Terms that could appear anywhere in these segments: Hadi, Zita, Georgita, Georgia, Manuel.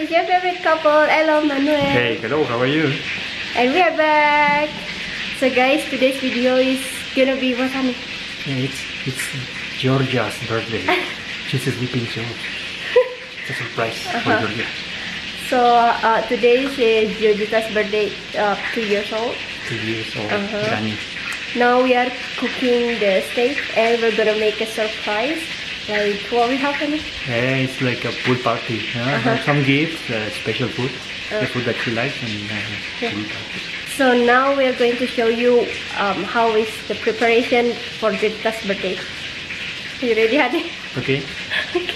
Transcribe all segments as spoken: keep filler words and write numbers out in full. is your favorite couple. Hello, Manuel. Hey, hello, how are you? And we are back. So guys, today's video is gonna be what honey? Yeah, it's, it's Georgia's birthday. She's a sleeping child. It's a surprise uh-huh. for Georgia. So uh, today is uh, Georgita's birthday, uh, two years old. Two years old, uh-huh. running. Now we are cooking the steak and we're gonna make a surprise. Like what we have honey? Yeah, it's like a pool party. Huh? Uh-huh. Some gifts, uh, special food, uh-huh. the food that she likes, and uh, yeah. pool party. So now we are going to show you um, how is the preparation for Zita's birthday. You ready, Hadi? Okay. Okay.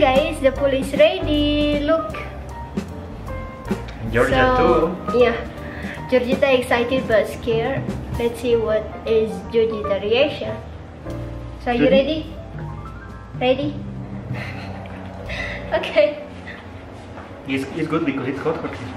Guys, the pool is ready. Look, Georgia so, too. Yeah, Georgita excited but scared. Let's see what is Georgita's reaction. So are you ready? Ready? Okay. It's, it's good because it's hot for you.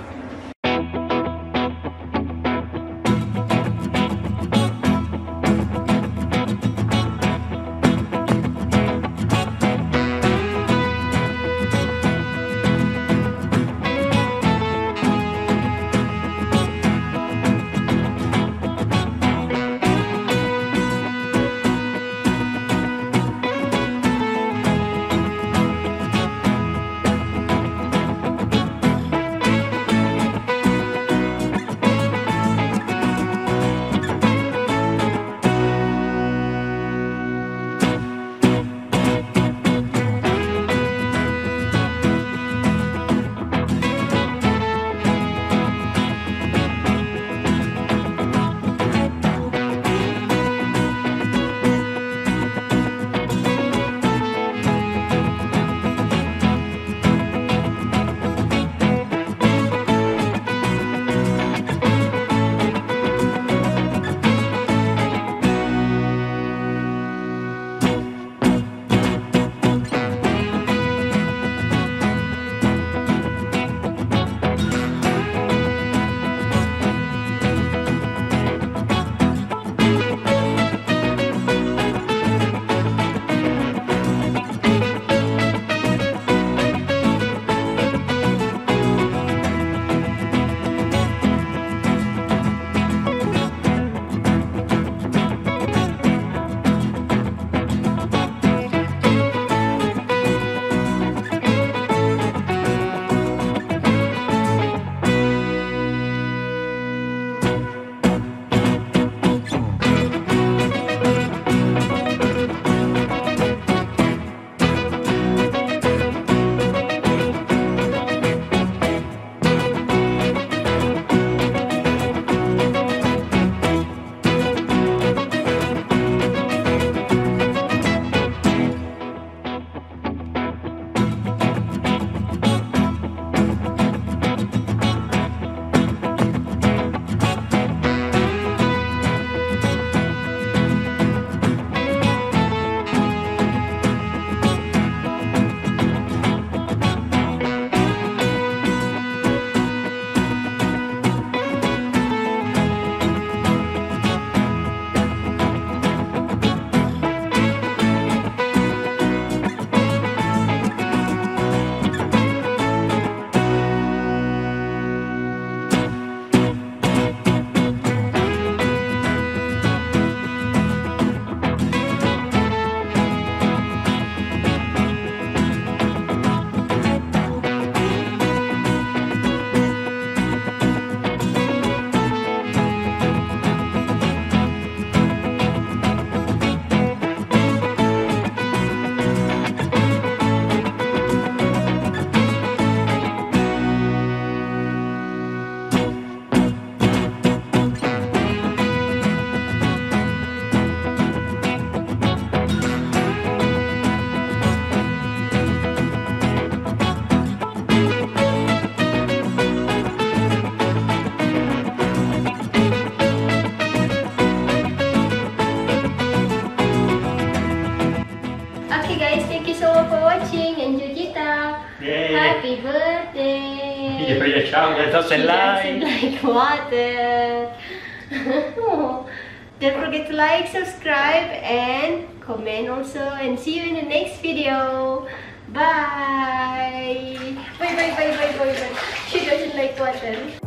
It doesn't, doesn't like water. Don't forget to like, subscribe, and comment also. And see you in the next video. Bye. Bye, bye, bye, bye, bye, bye. She doesn't like water.